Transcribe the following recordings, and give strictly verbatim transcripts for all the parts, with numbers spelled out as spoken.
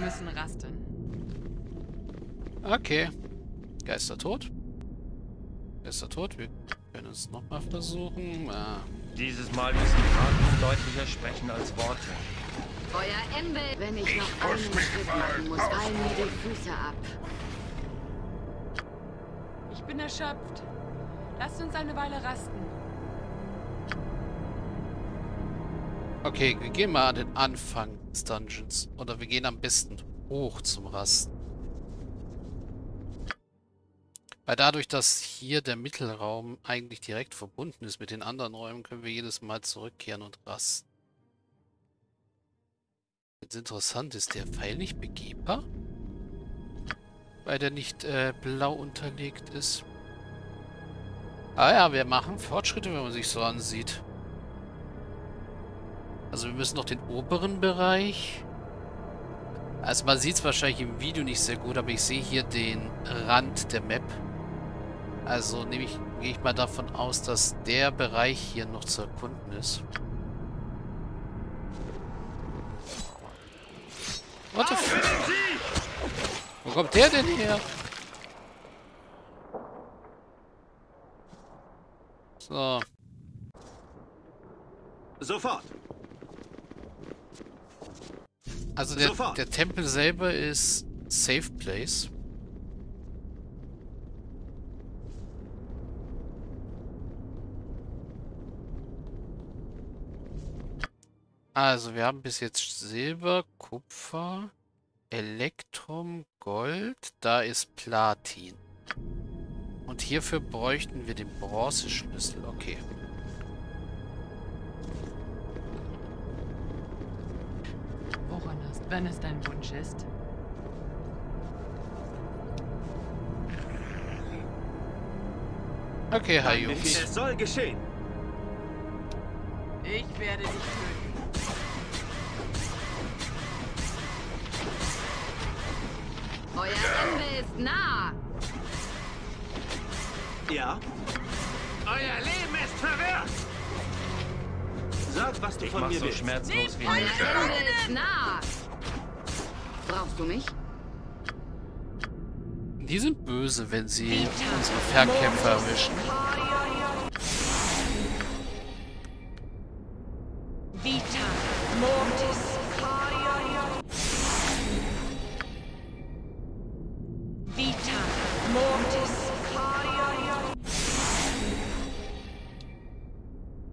müssen rasten. Okay. Geister tot. Geister tot. Wir können es nochmal versuchen. Ah. Dieses Mal müssen Taten deutlicher sprechen als Worte. Euer Ende. Wenn ich noch einen Schritt machen muss, fallen mir die Füße ab. Ich bin erschöpft. Lasst uns eine Weile rasten. Okay, wir gehen mal an den Anfang des Dungeons. Oder wir gehen am besten hoch zum Rasten. Weil dadurch, dass hier der Mittelraum eigentlich direkt verbunden ist mit den anderen Räumen, können wir jedes Mal zurückkehren und rasten. Jetzt interessant, ist der Pfeil nicht begehbar? Weil der nicht äh, blau unterlegt ist. Ah ja, wir machen Fortschritte, wenn man sich so ansieht. Also wir müssen noch den oberen Bereich. Also man sieht es wahrscheinlich im Video nicht sehr gut, aber ich sehe hier den Rand der Map. Also nehme ich, gehe ich mal davon aus, dass der Bereich hier noch zu erkunden ist. What the fuck? Wo kommt der denn her? So. Sofort. Also der, Sofort. der Tempel selber ist Safe Place. Also wir haben bis jetzt Silber, Kupfer, Elektrum, Gold, da ist Platin. Und hierfür bräuchten wir den Bronzeschlüssel. Okay. Woran hast du, wenn es dein Wunsch ist? Okay, hi Jungs. Es soll geschehen. Ich werde dich töten. Euer Ende ist nah! Ja? Euer Leben ist verwirrt! Sag, was du von mir willst. So schmerzlos wie Euer Ende ist nah! Brauchst du mich? Die sind böse, wenn sie Peter. unsere Fernkämpfer erwischen. Vita Mortis.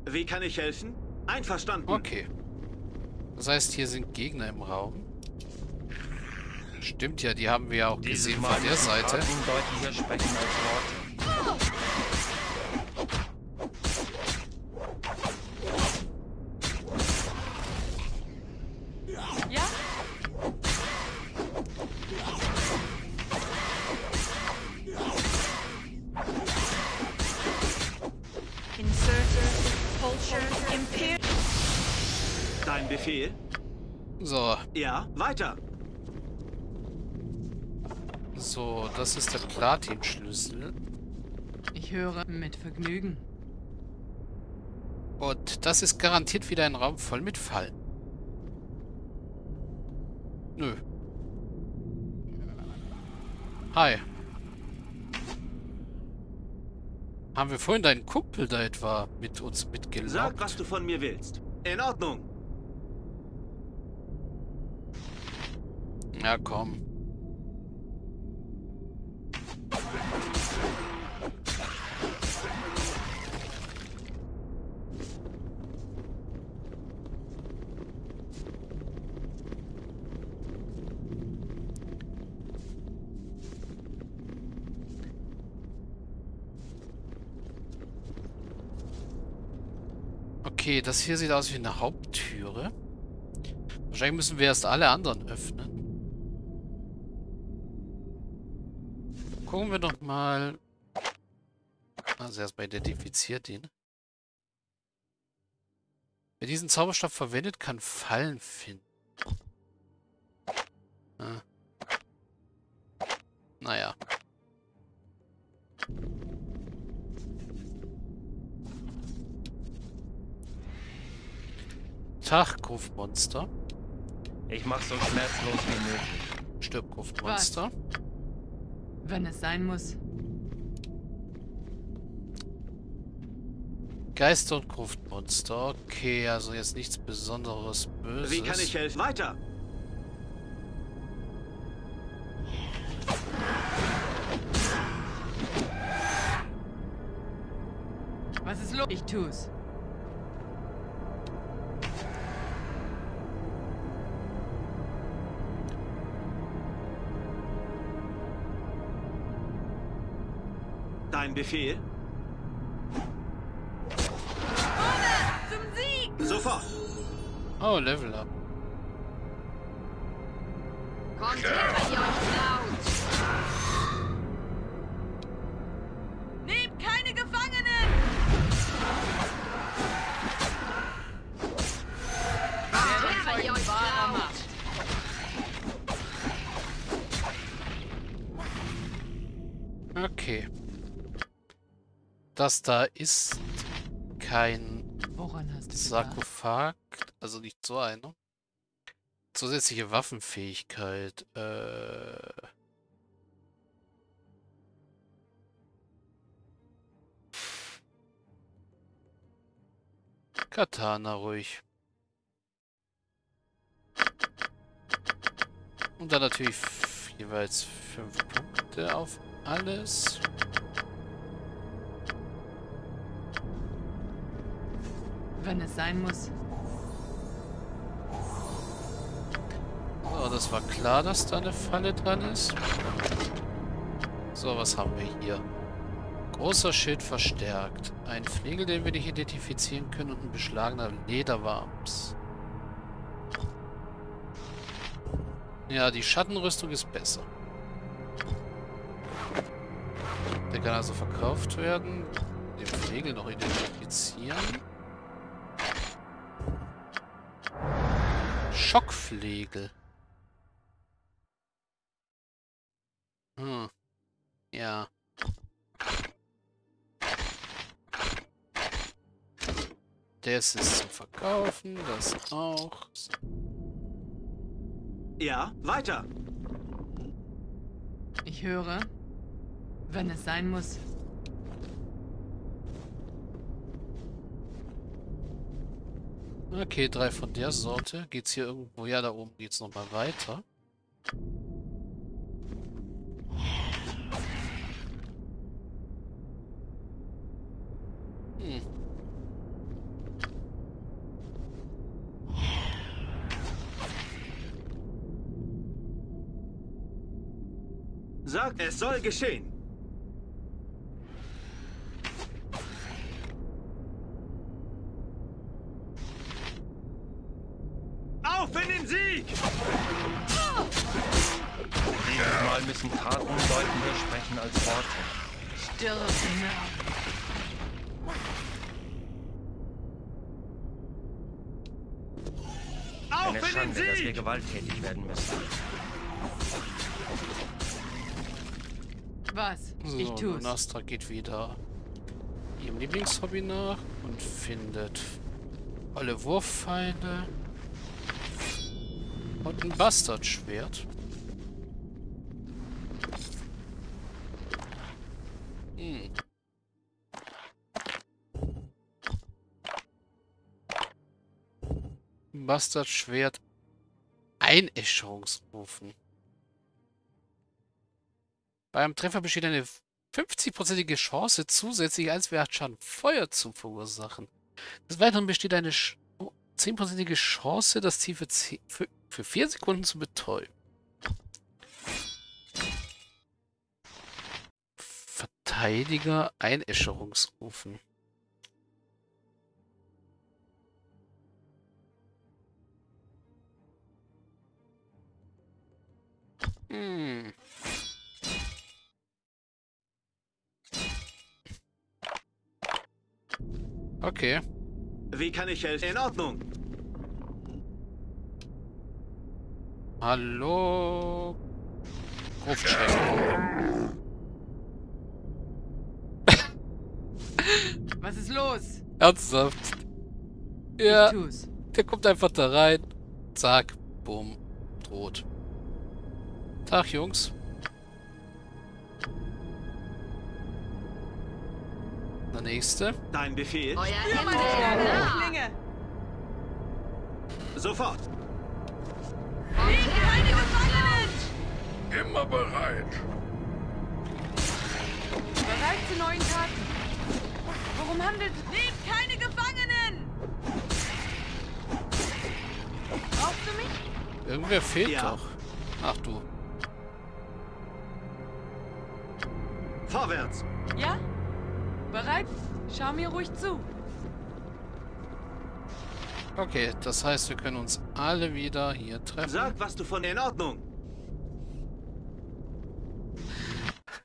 Wie kann ich helfen? Einverstanden. Okay. Das heißt, hier sind Gegner im Raum. Stimmt ja, die haben wir ja auch Diese gesehen Mal von der Seite. Dein Befehl? So. Ja, weiter. So, das ist der Platin-Schlüssel. Ich höre mit Vergnügen. Und das ist garantiert wieder ein Raum voll mit Fallen. Nö. Hi. Haben wir vorhin deinen Kumpel da etwa mit uns mitgelockt? Sag, was du von mir willst. In Ordnung. Ja, komm. Okay, das hier sieht aus wie eine Haupttüre. Wahrscheinlich müssen wir erst alle anderen öffnen. Gucken wir doch mal. Also erstmal identifiziert ihn. Wer diesen Zauberstab verwendet, kann Fallen finden. Ah. Naja. Tachgrufmonster. Ich mach's so schmerzlos wie möglich. Stirb, Gruftmonster. Wenn es sein muss. Geister und Gruftmonster. Okay, also jetzt nichts Besonderes Böses. Wie kann ich helfen? Weiter! Was ist los? Ich tu's. Dein Befehl? Zum Sieg! Sofort! Oh, Level Up. Kommt her, ihr Schnauze! Nehmt keine Gefangenen! Kommt her, ihr Schnauze! Okay. Das da ist kein Sarkophag, also nicht so einer. Zusätzliche Waffenfähigkeit. Äh Katana ruhig. Und dann natürlich jeweils fünf Punkte auf alles. Wenn es sein muss. So, das war klar, dass da eine Falle dran ist. So, was haben wir hier? Großer Schild verstärkt. Ein Flegel, den wir nicht identifizieren können, und ein beschlagener Lederwams. Ja, die Schattenrüstung ist besser. Der kann also verkauft werden. Den Flegel noch identifizieren. Schockflegel. Hm. Ja. Das ist zum Verkaufen, das auch. Ja, weiter. Ich höre, wenn es sein muss. Okay, drei von der Sorte. Geht's hier irgendwo? Ja, da oben geht's nochmal weiter. Hm. Sag, es soll geschehen. Sieg! Dieses Mal müssen Taten deutlicher sprechen als Worte. Stirb, Männer! Eine Schande, dass wir gewalttätig werden müssen. Was? So, ich tu's. Nastra geht wieder ihrem Lieblingshobby nach und findet alle Wurffeinde. Und ein Bastardschwert. Hm. Bastardschwert. Einäscherungsrufen. Beim Treffer besteht eine fünfzigprozentige Chance, zusätzlich eins W acht Schaden Feuer zu verursachen. Des Weiteren besteht eine zehnprozentige Chance, das Ziel für zehn, für, für vier Sekunden zu betäuben. Verteidiger Einäscherungsrufen. Hm. Okay. Wie kann ich helfen? In Ordnung. Hallo. Rufschrecken. Was ist los? Ernsthaft. Ja. Der kommt einfach da rein. Zack, bumm. bedroht. Tag, Jungs. Der nächste. Dein Befehl. Euer Händler. Sofort. Immer bereit. Bereit zu neuen Taten. Worum handelt es? Nehmt keine Gefangenen! Brauchst du mich? Irgendwer fehlt ja. doch. Ach du. Vorwärts! Ja? Bereit? Schau mir ruhig zu. Okay, das heißt, wir können uns alle wieder hier treffen. Sag, was du von der in Ordnung.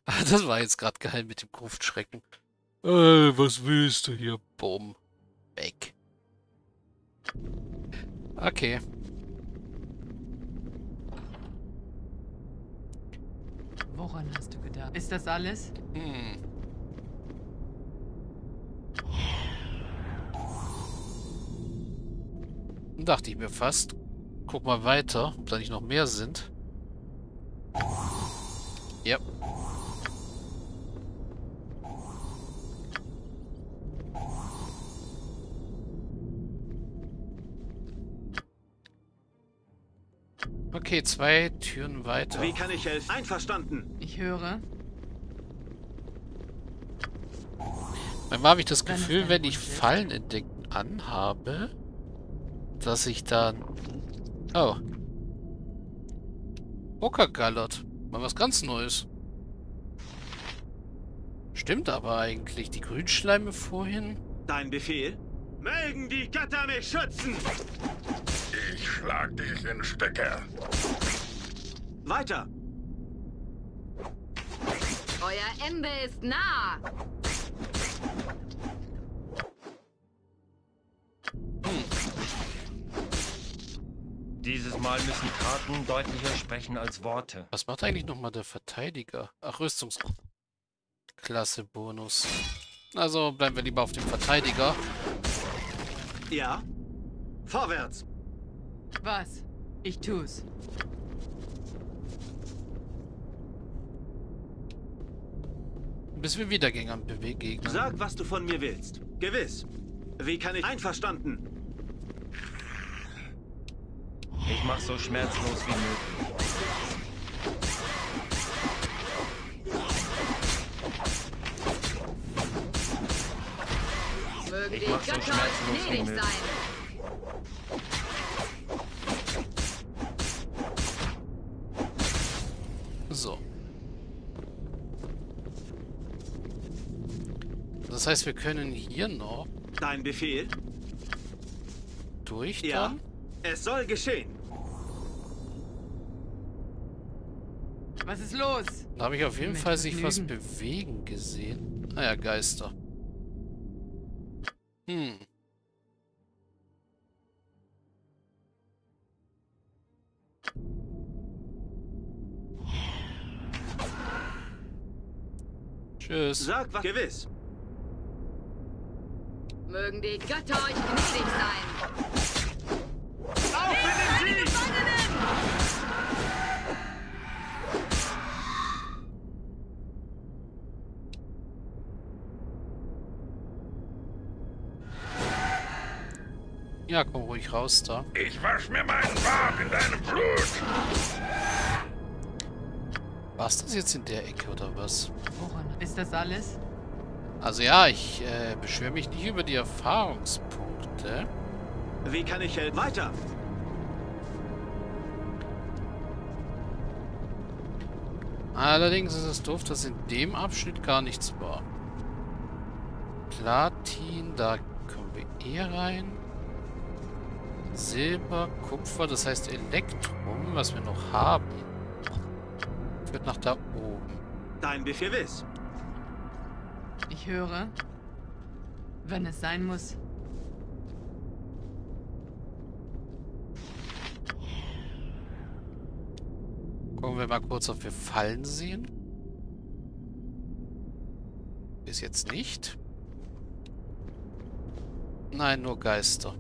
Das war jetzt gerade geil mit dem Gruftschrecken. Äh, was willst du hier? Bumm. Weg. Okay. Woran hast du gedacht? Ist das alles? Hm. Dachte ich mir fast. Guck mal weiter, ob da nicht noch mehr sind. Ja. Okay, zwei Türen weiter. Wie kann ich helfen? Einverstanden. Ich höre. Manchmal habe ich das Gefühl, wenn ich Fallen entdecken anhabe, dass ich dann... Oh. Okergallert. Mal was ganz Neues. Stimmt aber eigentlich. Die Grünschleime vorhin. Dein Befehl? Mögen die Götter mich schützen! Ich schlag dich in Stücke. Weiter! Euer Ende ist nah! Hm. Dieses Mal müssen Taten deutlicher sprechen als Worte. Was macht eigentlich nochmal der Verteidiger? Ach, Rüstungsklasse-Bonus. Also bleiben wir lieber auf dem Verteidiger. Ja. Vorwärts. Was? Ich tu's. Bis wir wieder Gängern begegnen. Sag, was du von mir willst. Gewiss. Wie kann ich... Einverstanden. Ich mach so schmerzlos wie möglich. Ich mach so schmerzlos wie möglich. So. Das heißt, wir können hier noch... Dein Befehl? Durch? Ja, es soll geschehen. Was ist los? Da habe ich auf jeden Fall sich was bewegen gesehen. Ah ja, Geister. Hm. Tschüss. Sag was. Gewiss. Mögen die Götter euch gnädig sein. Auf mit den Gefangenen! Ja, komm ruhig raus da. Ich wasch mir meinen Bart in deinem Blut. War's das jetzt in der Ecke oder was? Woran? Ist das alles? Also ja, ich äh, beschwere mich nicht über die Erfahrungspunkte. Wie kann ich helfen? Weiter! Allerdings ist es doof, dass in dem Abschnitt gar nichts war. Platin, da kommen wir eh rein. Silber, Kupfer, das heißt Elektrum, was wir noch haben, führt nach da oben. Dein Befehl ist. Ich höre, wenn es sein muss. Gucken wir mal kurz, ob wir Fallen sehen. Bis jetzt nicht. Nein, nur Geister.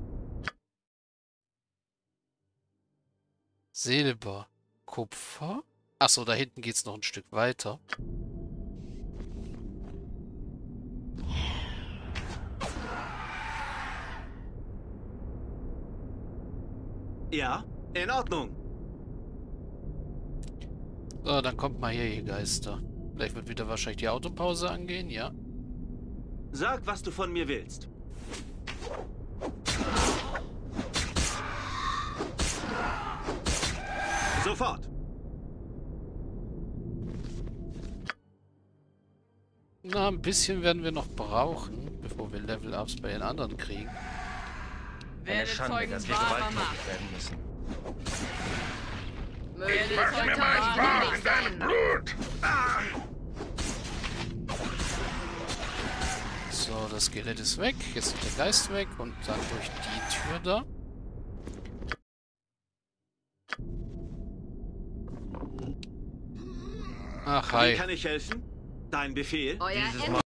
Silber, Kupfer. Achso, da hinten geht es noch ein Stück weiter. Ja, in Ordnung. So, dann kommt mal her, ihr Geister. Vielleicht wird wieder wahrscheinlich die Autopause angehen, ja? Sag, was du von mir willst. Sofort. Na, ein bisschen werden wir noch brauchen, bevor wir Level-Ups bei den anderen kriegen. Eine Schande, dass wir gewalttätig werden müssen. Ich mach mir mal Spaß in deinem Blut! Ah. So, das Skelett ist weg. Jetzt ist der Geist weg und dann durch die Tür da. Ach, hi. Wie kann ich helfen? Dein Befehl? Dieses Mal.